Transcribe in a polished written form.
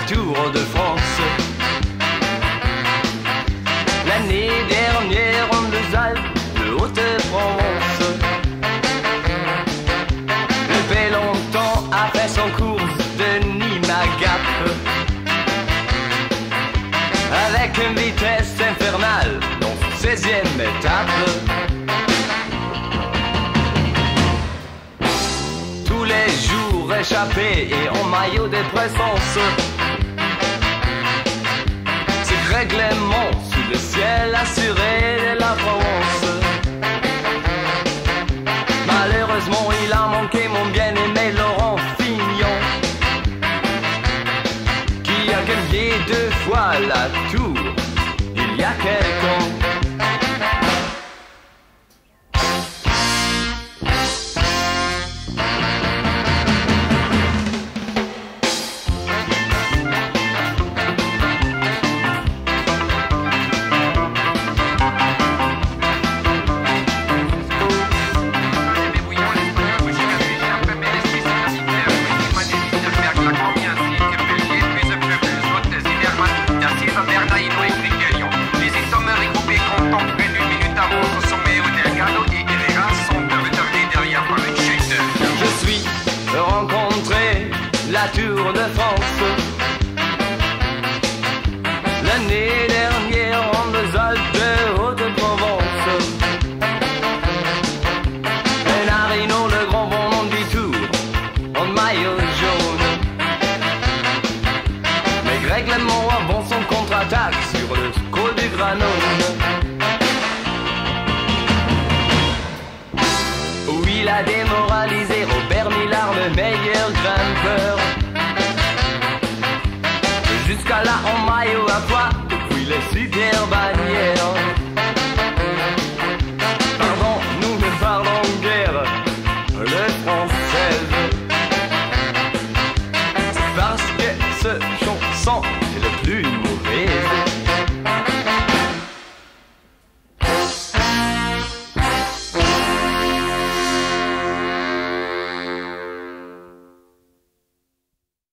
la Tour de France. L'année dernière, on nous a de Haute-France. Le fait longtemps après son cours de Nîmes à Gap, avec une vitesse infernale, donc 16e étape. Échappé et en maillot de présence, c'est Greg Lemond sous le ciel assuré de la France. Malheureusement, il a manqué mon bien-aimé Laurent Fignon, qui a gagné 2 fois la Tour il y a quelque temps. La Tour de France. L'année dernière, en deux Alpes de Haute-Provence, Ben Arino, le grand bon du Tour, en maillot jaune. Mais Greg Lemond avance en contre-attaque sur le Col du Granon, où il a démoralisé Robert Millar, le meilleur grimpeur. Jusqu'à là en maillot à pois, depuis les super bannières. Pardon, nous ne parlons guère le français, c'est parce que ce chanson est le plus mauvais.